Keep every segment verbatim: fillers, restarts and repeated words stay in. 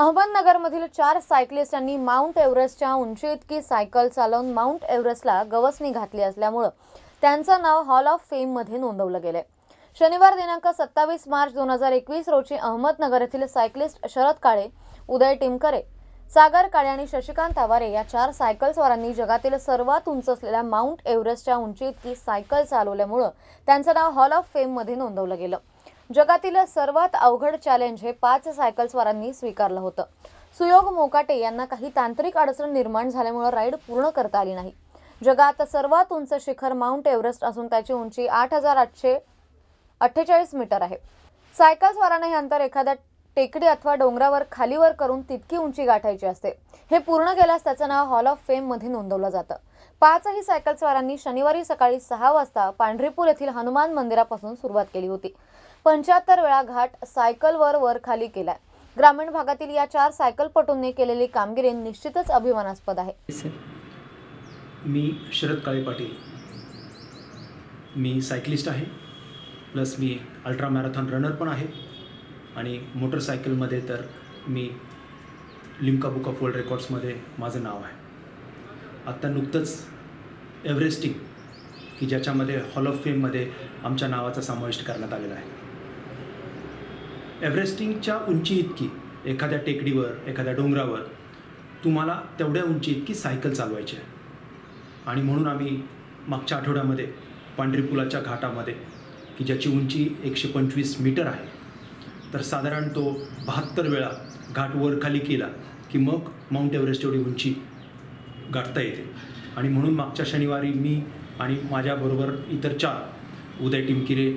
अहमदनगरमधील चार सायकलिस्टांनी माउंट एव्हरेस्टच्या उंचीइतकी सायकल चालवून माउंट एव्हरेस्टला गवसणी घातली असल्यामुळे त्यांचं नाव हॉल ऑफ फेममध्ये नोंदवलं गेलंय. शनिवार दिनांक सत्तावीस मार्च दोन हजार एकवीस रोजी अहमदनगर येथील सायकलिस्ट शरद काळे, उदय टिमकरे, सागर काळे आणि शशिकांत आवारे या चार सायकलस्वारांनी जगातील सर्वात उंच असलेल्या माउंट एव्हरेस्टच्या उंची इतकी सायकल चालवल्यामुळे त्यांचं नाव हॉल ऑफ फेममध्ये नोंदवलं गेलं. जगातील सर्वात अवघड चॅलेंज हे पाच सायकलस्वारांनी स्वीकारलं होतं. सुयोग मोकाटे यांना काही तांत्रिक अडचण निर्माण झाल्यामुळे राईड पूर्ण करता आली नाही. जगात सर्वात उंच शिखर माउंट एव्हरेस्ट असून त्याची उंची आठ हजार आठशे अठ्ठेचाळीस मीटर आहे. सायकलस्वारांना हे अंतर एखाद्या टेकडी अथवा डोंगरावर खालीवर करून तितकी उंची गाठायची असते. हे पूर्ण केल्यास त्याचं नाव हॉल ऑफ फेम मध्ये नोंदवलं जातं. पाचही सायकलस्वारांनी शनिवारी सकाळी सहा वाजता पांढरीपूर येथील हनुमान मंदिरापासून सुरुवात केली होती. पंच्याहत्तर वेळा घाट सायकलवर वर खाली केलाय. ग्रामीण भागातील या चार सायकलपटूंनी केलेली कामगिरी निश्चितच अभिमानास्पद आहे. मी शरद काळे पाटील, मी सायकलिस्ट आहे, प्लस मी अल्ट्रा मॅरेथॉन रनर पण आहे आणि मोटरसायकलमध्ये तर मी लिम्का बुक ऑफ वर्ल्ड रेकॉर्ड्समध्ये माझं नाव आहे. आत्ता नुकतंच एव्हरेस्टिंग की ज्याच्यामध्ये हॉल ऑफ फेममध्ये आमच्या नावाचा समाविष्ट करण्यात आलेला आहे. एव्हरेस्टिंगच्या उंची इतकी एखाद्या टेकडीवर एखाद्या डोंगरावर तुम्हाला तेवढ्या उंची इतकी सायकल चालवायची आहे आणि म्हणून आम्ही मागच्या आठवड्यामध्ये पांढरीपुलाच्या घाटामध्ये की ज्याची उंची एकशे पंचवीस मीटर आहे तर साधारण तो बहात्तर वेळा घाट वर खाली केला की मग माउंट एव्हरेस्ट एवढी उंची गाठता येते. आणि म्हणून मागच्या शनिवारी मी आणि माझ्याबरोबर इतर चार, उदय टिमकिरे,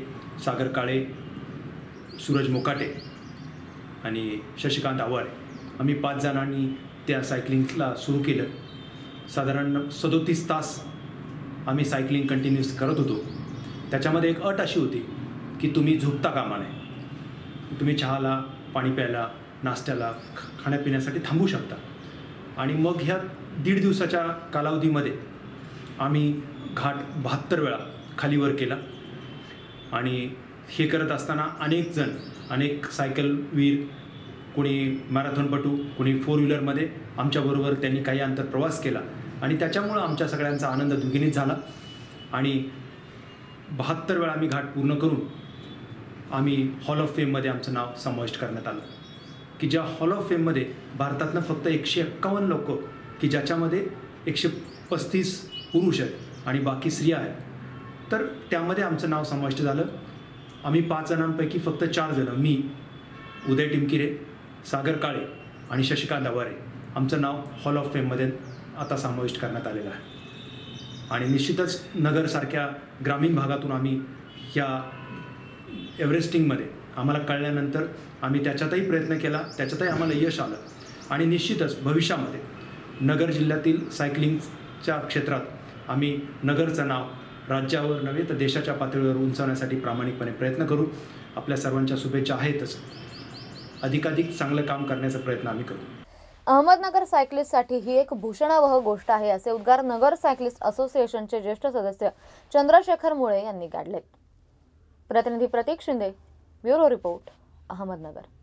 सागर काळे, सूरज मोकाटे आणि शशिकांत आवारे, आम्ही पाच जणांनी त्या सायकलिंगला सुरू केलं. साधारण सदोतीस तास आम्ही सायकलिंग कंटिन्यूस करत होतो. त्याच्यामध्ये एक अट अशी होती की तुम्ही झोपता कामा नये. तुम्ही चहाला, पाणी प्यायला, नाश्त्याला, खाण्यापिण्यासाठी थांबू शकता. आणि मग ह्या दीड दिवसाच्या कालावधीमध्ये आम्ही घाट बहात्तर वेळा खालीवर केला आणि हे करत असताना अनेक जण, अनेक सायकलवीर, कोणी मॅरेथॉनपटू, कोणी फोर व्हीलरमध्ये आमच्याबरोबर त्यांनी काही अंतर प्रवास केला आणि त्याच्यामुळं आमच्या सगळ्यांचा आनंद दुगणित झाला. आणि बहात्तर वेळा आम्ही घाट पूर्ण करून आम्ही हॉल ऑफ फेममध्ये आमचं नाव समाविष्ट करण्यात आलं की ज्या हॉल ऑफ फेममध्ये भारतातनं फक्त एकशे एक्कावन्न लोक की ज्याच्यामध्ये एकशे पस्तीस पुरुष आहेत आणि बाकी स्त्रिया आहेत तर त्यामध्ये आमचं नाव समाविष्ट झालं. आम्ही पाच जणांपैकी फक्त चार जणं, मी, उदय टिमकिरे, सागर काळे आणि शशिकांत आवारे, आमचं नाव हॉल ऑफ फेममध्ये आता समाविष्ट करण्यात आलेलं आहे. आणि निश्चितच नगरसारख्या ग्रामीण भागातून आम्ही ह्या एव्हरेस्टिंगमध्ये आम्हाला कळल्यानंतर आम्ही त्याच्यातही प्रयत्न केला, त्याच्यातही आम्हाला यश आलं. आणि निश्चितच भविष्यामध्ये नगर जिल्ह्यातील सायकलिंगच्या क्षेत्रात आम्ही नगरचं नाव राज्यावर नव्हे तर देशाच्या पातळीवर उंचावण्यासाठी प्रामाणिकपणे प्रयत्न करू. आपल्या सर्वांच्या शुभेच्छा आहेतच. अधिकाधिक चांगलं काम करण्याचा प्रयत्न आम्ही करू. अहमदनगर सायकलिस्टसाठी ही एक भूषणावह गोष्ट आहे असे उद्गार नगर सायकलिस्ट असोसिएशनचे ज्येष्ठ सदस्य चंद्रशेखर मुळे यांनी काढले. प्रतिनिधी प्रतीक शिंदे, ब्युरो रिपोर्ट, अहमदनगर.